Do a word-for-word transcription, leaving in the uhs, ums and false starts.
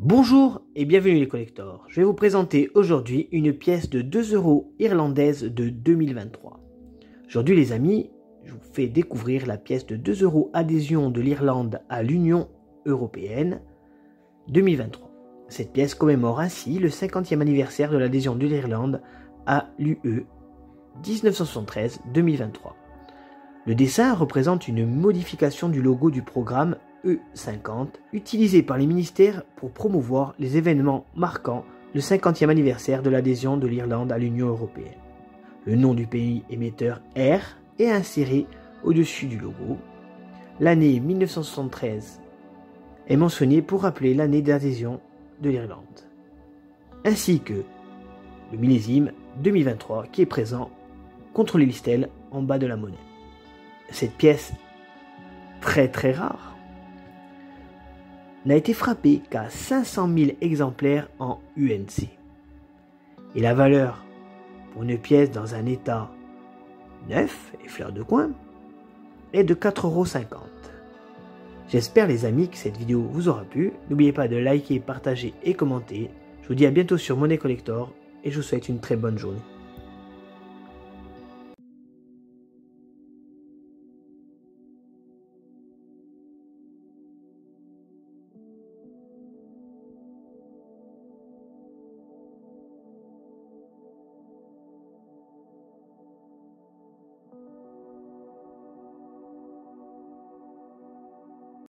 Bonjour et bienvenue les collectors, je vais vous présenter aujourd'hui une pièce de deux euros irlandaise de deux mille vingt-trois. Aujourd'hui les amis, je vous fais découvrir la pièce de deux euros adhésion de l'Irlande à l'Union Européenne deux mille vingt-trois. Cette pièce commémore ainsi le cinquantième anniversaire de l'adhésion de l'Irlande à l'U E mille neuf cent soixante-treize à deux mille vingt-trois. Le dessin représente une modification du logo du programme E cinquante, utilisé par les ministères pour promouvoir les événements marquant le cinquantième anniversaire de l'adhésion de l'Irlande à l'Union Européenne. Le nom du pays émetteur R est inséré au-dessus du logo. L'année mille neuf cent soixante-treize est mentionnée pour rappeler l'année d'adhésion de l'Irlande, ainsi que le millésime deux mille vingt-trois qui est présent contre les listelles en bas de la monnaie. Cette pièce très très rare n'a été frappée qu'à cinq cent mille exemplaires en U N C. Et la valeur pour une pièce dans un état neuf et fleur de coin est de quatre euros cinquante. J'espère les amis que cette vidéo vous aura plu. N'oubliez pas de liker, partager et commenter. Je vous dis à bientôt sur Monnaie Collector et je vous souhaite une très bonne journée.